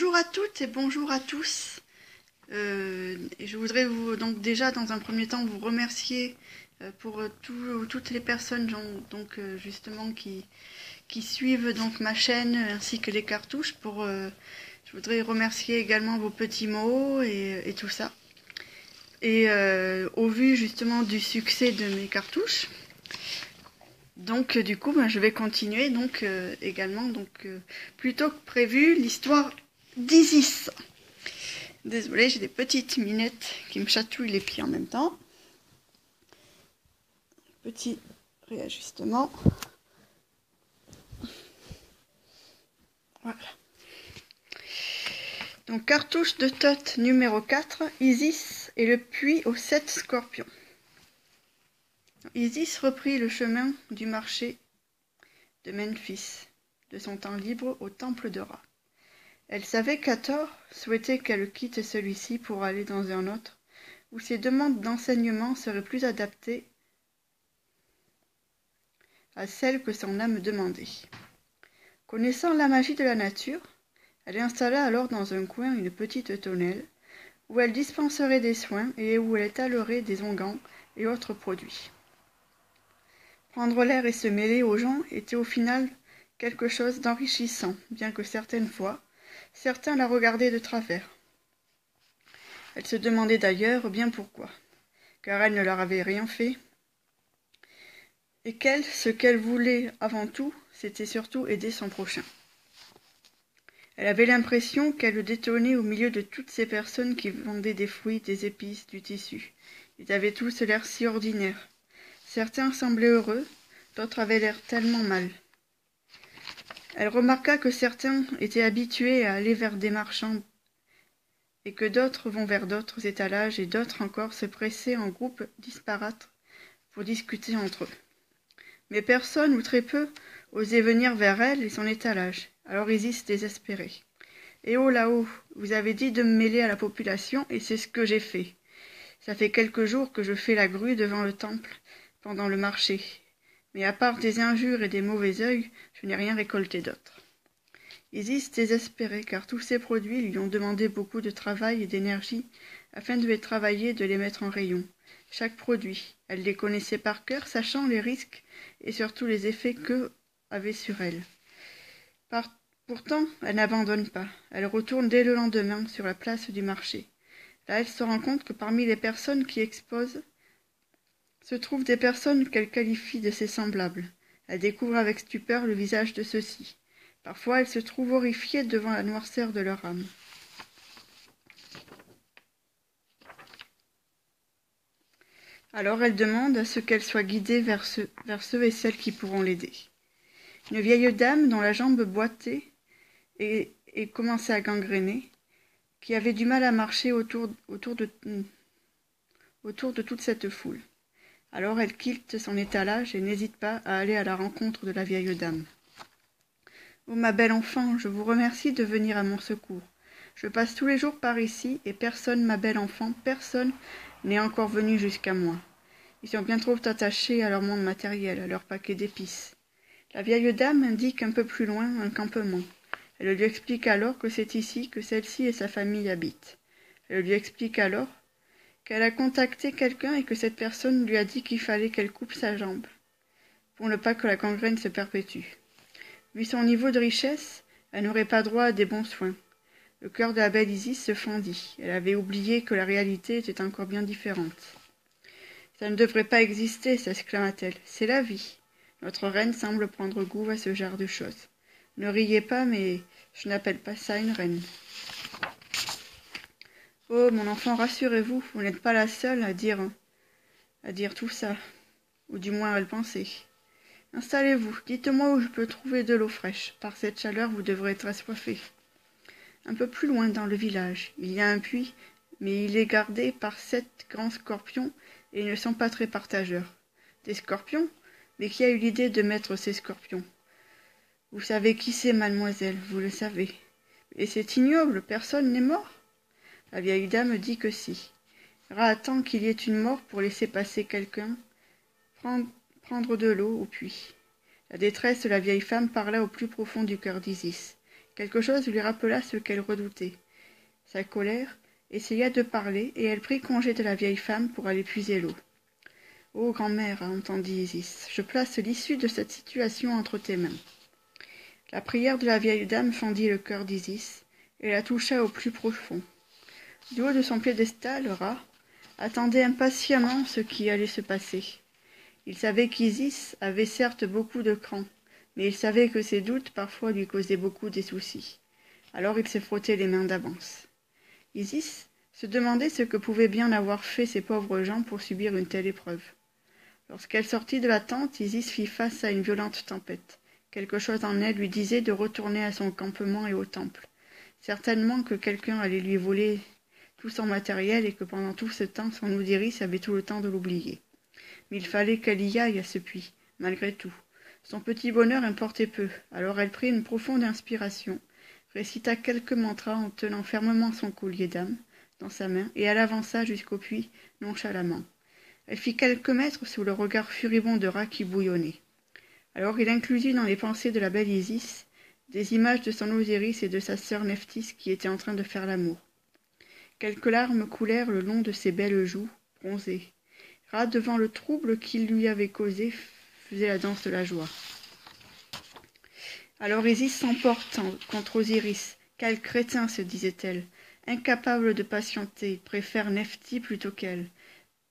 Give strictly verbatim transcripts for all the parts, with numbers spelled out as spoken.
Bonjour à toutes et bonjour à tous. Euh, et je voudrais vous donc déjà dans un premier temps vous remercier euh, pour tout, toutes les personnes donc euh, justement qui, qui suivent donc ma chaîne ainsi que les cartouches. Pour, euh, je voudrais remercier également vos petits mots et, et tout ça. Et euh, au vu justement du succès de mes cartouches, donc du coup ben, je vais continuer donc euh, également donc euh, plutôt que prévu l'histoire d'Isis. Désolée, j'ai des petites minettes qui me chatouillent les pieds en même temps. Petit réajustement. Voilà. Donc, cartouche de Thot numéro quatre, Isis et le puits aux sept scorpions. Isis reprit le chemin du marché de Memphis, de son temps libre au temple de Ra. Elle savait qu'à tort souhaitait qu'elle quitte celui-ci pour aller dans un autre, où ses demandes d'enseignement seraient plus adaptées à celles que son âme demandait. Connaissant la magie de la nature, elle installa alors dans un coin une petite tonnelle, où elle dispenserait des soins et où elle étalerait des onguents et autres produits. Prendre l'air et se mêler aux gens était au final quelque chose d'enrichissant, bien que certaines fois, certains la regardaient de travers. Elle se demandait d'ailleurs bien pourquoi, car elle ne leur avait rien fait, et qu'elle, ce qu'elle voulait avant tout, c'était surtout aider son prochain. Elle avait l'impression qu'elle détonnait au milieu de toutes ces personnes qui vendaient des fruits, des épices, du tissu. Ils avaient tous l'air si ordinaires. Certains semblaient heureux, d'autres avaient l'air tellement mal. Elle remarqua que certains étaient habitués à aller vers des marchands et que d'autres vont vers d'autres étalages et d'autres encore se pressaient en groupes disparates pour discuter entre eux. Mais personne ou très peu osait venir vers elle et son étalage, alors Isis désespérait. « Eh oh là-haut, vous avez dit de me mêler à la population et c'est ce que j'ai fait. Ça fait quelques jours que je fais la grue devant le temple pendant le marché. » Mais à part des injures et des mauvais œils, je n'ai rien récolté d'autre. Isis désespérait, car tous ces produits lui ont demandé beaucoup de travail et d'énergie afin de les travailler et de les mettre en rayon. Chaque produit, elle les connaissait par cœur, sachant les risques et surtout les effets qu'eux avaient sur elle. Par... Pourtant, elle n'abandonne pas. Elle retourne dès le lendemain sur la place du marché. Là, elle se rend compte que parmi les personnes qui exposent, se trouvent des personnes qu'elle qualifie de ses semblables. Elle découvre avec stupeur le visage de ceux-ci. Parfois, elle se trouve horrifiée devant la noirceur de leur âme. Alors, elle demande à ce qu'elle soit guidée vers ceux, vers ceux et celles qui pourront l'aider. Une vieille dame dont la jambe boitait et, et commençait à gangréner, qui avait du mal à marcher autour, autour, de, autour de toute cette foule. Alors elle quitte son étalage et n'hésite pas à aller à la rencontre de la vieille dame. « Oh ma belle enfant, je vous remercie de venir à mon secours. Je passe tous les jours par ici et personne, ma belle enfant, personne n'est encore venu jusqu'à moi. Ils sont bien trop attachés à leur monde matériel, à leur paquet d'épices. » La vieille dame indique un peu plus loin un campement. Elle lui explique alors que c'est ici que celle-ci et sa famille habitent. Elle lui explique alors qu'elle a contacté quelqu'un et que cette personne lui a dit qu'il fallait qu'elle coupe sa jambe, pour ne pas que la gangrène se perpétue. Vu son niveau de richesse, elle n'aurait pas droit à des bons soins. Le cœur de la belle Isis se fendit. Elle avait oublié que la réalité était encore bien différente. « Ça ne devrait pas exister, » s'exclama-t-elle. « C'est la vie. Notre reine semble prendre goût à ce genre de choses. Ne riez pas, mais je n'appelle pas ça une reine. » « Oh, mon enfant, rassurez-vous, vous, vous n'êtes pas la seule à dire, à dire tout ça, ou du moins à le penser. Installez-vous, dites-moi où je peux trouver de l'eau fraîche. Par cette chaleur, vous devrez être assoiffé. » Un peu plus loin dans le village, il y a un puits, mais il est gardé par sept grands scorpions, et ils ne sont pas très partageurs. Des scorpions? Mais qui a eu l'idée de mettre ces scorpions? Vous savez qui c'est, mademoiselle, vous le savez. Et c'est ignoble, personne n'est mort. La vieille dame dit que si. Ra attend qu'il y ait une mort pour laisser passer quelqu'un, prendre, prendre de l'eau au puits. La détresse de la vieille femme parla au plus profond du cœur d'Isis, Quelque chose lui rappela ce qu'elle redoutait. Sa colère essaya de parler, et elle prit congé de la vieille femme pour aller puiser l'eau. « Oh, grand-mère, entendit Isis, je place l'issue de cette situation entre tes mains. » La prière de la vieille dame fendit le cœur d'Isis, et la toucha au plus profond. Du haut de son piédestal, Ra attendait impatiemment ce qui allait se passer. Il savait qu'Isis avait certes beaucoup de cran, mais il savait que ses doutes parfois lui causaient beaucoup des soucis. Alors il se frottait les mains d'avance. Isis se demandait ce que pouvaient bien avoir fait ces pauvres gens pour subir une telle épreuve. Lorsqu'elle sortit de la tente, Isis fit face à une violente tempête. Quelque chose en elle lui disait de retourner à son campement et au temple. Certainement que quelqu'un allait lui voler tout son matériel et que pendant tout ce temps, son Osiris avait tout le temps de l'oublier. Mais il fallait qu'elle y aille à ce puits, malgré tout. Son petit bonheur importait peu, alors elle prit une profonde inspiration, récita quelques mantras en tenant fermement son collier d'âme dans sa main, et elle avança jusqu'au puits nonchalamment. Elle fit quelques mètres sous le regard furibond de Ra qui bouillonnait. Alors il inclusit dans les pensées de la belle Isis des images de son Osiris et de sa sœur Nephthys qui étaient en train de faire l'amour. Quelques larmes coulèrent le long de ses belles joues bronzées. Ra, devant le trouble qu'il lui avait causé, faisait la danse de la joie. Alors Isis s'emporte contre Osiris. Quel crétin, se disait-elle, incapable de patienter, préfère Nephthys plutôt qu'elle.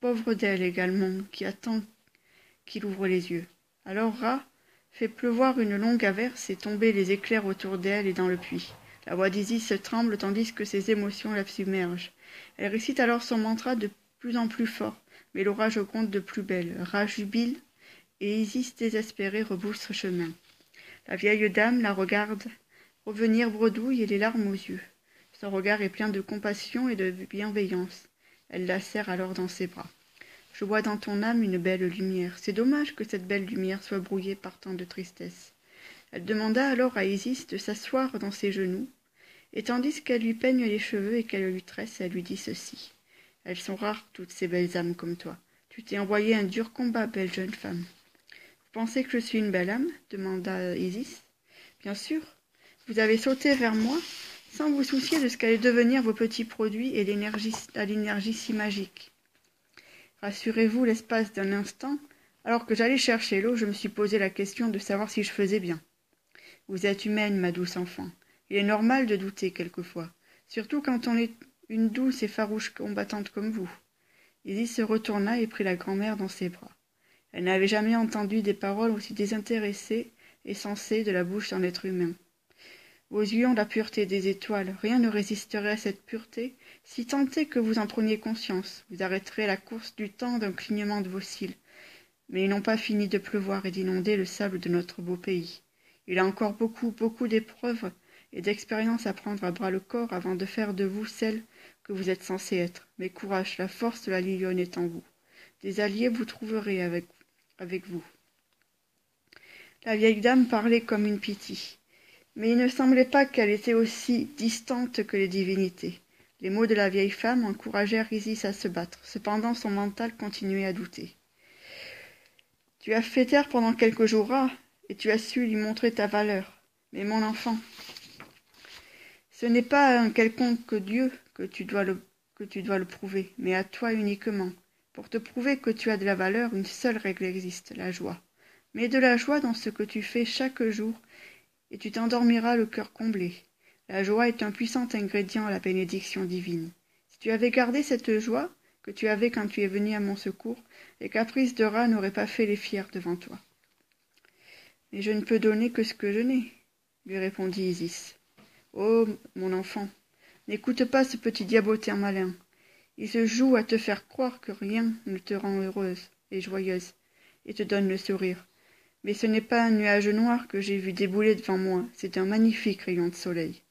Pauvre d'elle également, qui attend qu'il ouvre les yeux. Alors Ra fait pleuvoir une longue averse et tomber les éclairs autour d'elle et dans le puits. La voix d'Isis tremble tandis que ses émotions la submergent. Elle récite alors son mantra de plus en plus fort, mais l'orage gronde de plus belle. Ra jubile et Isis désespérée rebrousse son chemin. La vieille dame la regarde revenir bredouille et les larmes aux yeux. Son regard est plein de compassion et de bienveillance. Elle la serre alors dans ses bras. « Je vois dans ton âme une belle lumière. C'est dommage que cette belle lumière soit brouillée par tant de tristesse. » Elle demanda alors à Isis de s'asseoir dans ses genoux, et tandis qu'elle lui peigne les cheveux et qu'elle lui tresse, elle lui dit ceci. « Elles sont rares, toutes ces belles âmes comme toi. Tu t'es envoyé un dur combat, belle jeune femme. »« Vous pensez que je suis une belle âme ?» demanda Isis. « Bien sûr. Vous avez sauté vers moi, sans vous soucier de ce qu'allaient devenir vos petits produits et à l'énergie si magique. » Rassurez-vous, l'espace d'un instant, alors que j'allais chercher l'eau, je me suis posé la question de savoir si je faisais bien. Vous êtes humaine, ma douce enfant. Il est normal de douter quelquefois, surtout quand on est une douce et farouche combattante comme vous. Isis se retourna et prit la grand-mère dans ses bras. Elle n'avait jamais entendu des paroles aussi désintéressées et sensées de la bouche d'un être humain. Vos yeux ont la pureté des étoiles, rien ne résisterait à cette pureté, si tant est que vous en preniez conscience, vous arrêterez la course du temps d'un clignement de vos cils. Mais ils n'ont pas fini de pleuvoir et d'inonder le sable de notre beau pays. Il y a encore beaucoup, beaucoup d'épreuves et d'expériences à prendre à bras le corps avant de faire de vous celle que vous êtes censée être. Mais courage, la force de la lionne est en vous. Des alliés vous trouverez avec, avec vous. La vieille dame parlait comme une pythie. Mais il ne semblait pas qu'elle était aussi distante que les divinités. Les mots de la vieille femme encouragèrent Isis à se battre. Cependant, son mental continuait à douter. « Tu as fait taire pendant quelques jours, Ra, et tu as su lui montrer ta valeur. Mais mon enfant, ce n'est pas à un quelconque Dieu que tu dois le, que tu dois le prouver, mais à toi uniquement. Pour te prouver que tu as de la valeur, une seule règle existe, la joie. Mais de la joie dans ce que tu fais chaque jour, et tu t'endormiras le cœur comblé. La joie est un puissant ingrédient à la bénédiction divine. Si tu avais gardé cette joie que tu avais quand tu es venu à mon secours, les caprices de Ra n'auraient pas fait les fiers devant toi. » « Mais je ne peux donner que ce que je n'ai, » lui répondit Isis. « Oh, mon enfant, n'écoute pas ce petit diabotin malin. Il se joue à te faire croire que rien ne te rend heureuse et joyeuse, et te donne le sourire. Mais ce n'est pas un nuage noir que j'ai vu débouler devant moi, c'est un magnifique rayon de soleil.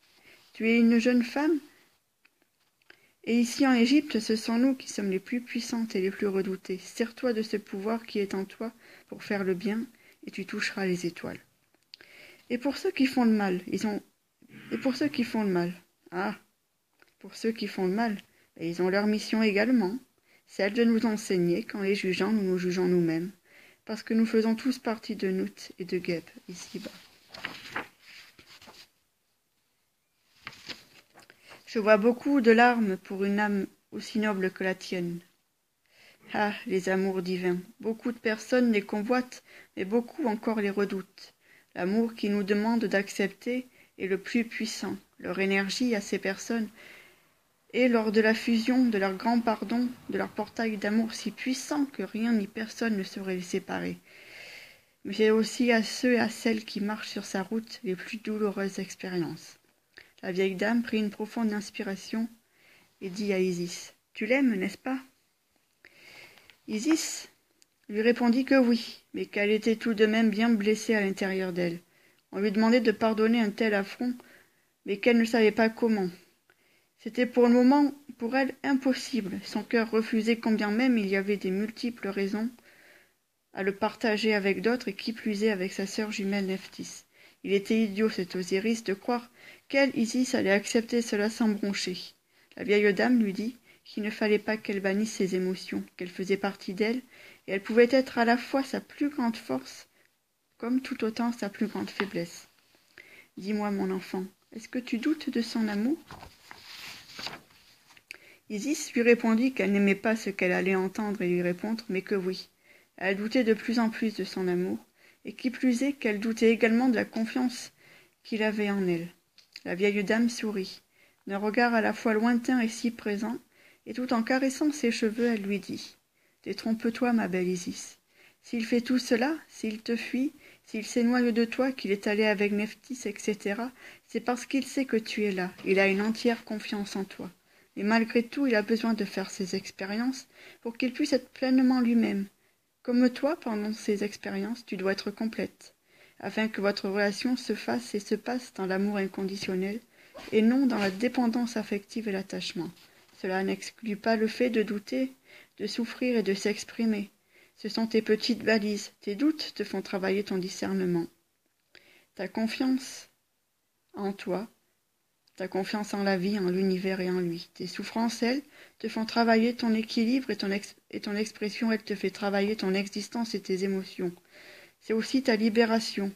Tu es une jeune femme, et ici en Égypte, ce sont nous qui sommes les plus puissantes et les plus redoutées. Sers-toi de ce pouvoir qui est en toi pour faire le bien, et tu toucheras les étoiles. Et pour ceux qui font le mal, ils ont... Et pour ceux qui font le mal, ah, pour ceux qui font le mal, ils ont leur mission également, celle de nous enseigner qu'en les jugeant, nous nous jugeons nous-mêmes. Parce que nous faisons tous partie de Nout et de Guèbe, ici-bas. Je vois beaucoup de larmes pour une âme aussi noble que la tienne. Ah, les amours divins! Beaucoup de personnes les convoitent, mais beaucoup encore les redoutent. L'amour qui nous demande d'accepter est le plus puissant. Leur énergie à ces personnes est, lors de la fusion, de leur grand pardon, de leur portail d'amour si puissant que rien ni personne ne saurait les séparer. Mais c'est aussi à ceux et à celles qui marchent sur sa route les plus douloureuses expériences. La vieille dame prit une profonde inspiration et dit à Isis : « Tu l'aimes, n'est-ce pas ? » Isis lui répondit que oui, mais qu'elle était tout de même bien blessée à l'intérieur d'elle. On lui demandait de pardonner un tel affront, mais qu'elle ne savait pas comment. C'était pour le moment, pour elle, impossible. Son cœur refusait combien même il y avait des multiples raisons à le partager avec d'autres, et qui plus est avec sa sœur jumelle Nephthys. Il était idiot, cet Osiris, de croire qu'elle, Isis, allait accepter cela sans broncher. La vieille dame lui dit qu'il ne fallait pas qu'elle bannisse ses émotions, qu'elle faisait partie d'elle, et elle pouvait être à la fois sa plus grande force, comme tout autant sa plus grande faiblesse. « Dis-moi, mon enfant, est-ce que tu doutes de son amour ?» Isis lui répondit qu'elle n'aimait pas ce qu'elle allait entendre et lui répondre, mais que oui. Elle doutait de plus en plus de son amour, et qui plus est qu'elle doutait également de la confiance qu'il avait en elle. La vieille dame sourit, d'un regard à la fois lointain et si présent, et tout en caressant ses cheveux, elle lui dit : « Détrompe-toi, ma belle Isis. S'il fait tout cela, s'il te fuit, s'il s'éloigne de toi, qu'il est allé avec Nephthys, et cetera, c'est parce qu'il sait que tu es là. Il a une entière confiance en toi. Mais malgré tout, il a besoin de faire ses expériences pour qu'il puisse être pleinement lui-même. Comme toi, pendant ces expériences, tu dois être complète, afin que votre relation se fasse et se passe dans l'amour inconditionnel, et non dans la dépendance affective et l'attachement. Cela n'exclut pas le fait de douter, de souffrir et de s'exprimer. Ce sont tes petites balises, tes doutes te font travailler ton discernement. Ta confiance en toi, ta confiance en la vie, en l'univers et en lui. Tes souffrances, elles, te font travailler ton équilibre et ton, ex et ton expression, elle te fait travailler ton existence et tes émotions. C'est aussi ta libération,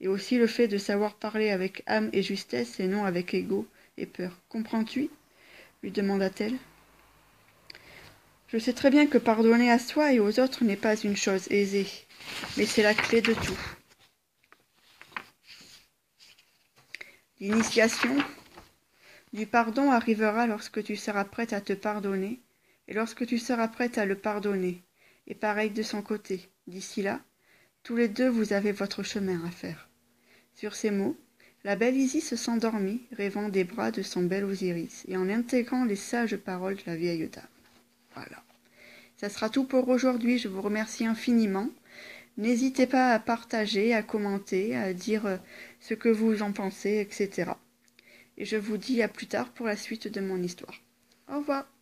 et aussi le fait de savoir parler avec âme et justesse, et non avec ego et peur. Comprends-tu ? Lui demanda-t-elle. « Je sais très bien que pardonner à soi et aux autres n'est pas une chose aisée, mais c'est la clé de tout. L'initiation du pardon arrivera lorsque tu seras prête à te pardonner et lorsque tu seras prête à le pardonner, et pareil de son côté. D'ici là, tous les deux vous avez votre chemin à faire. » Sur ces mots, la belle Isis s'endormit, rêvant des bras de son bel Osiris et en intégrant les sages paroles de la vieille dame. Voilà. Ça sera tout pour aujourd'hui. Je vous remercie infiniment. N'hésitez pas à partager, à commenter, à dire ce que vous en pensez, et cetera. Et je vous dis à plus tard pour la suite de mon histoire. Au revoir.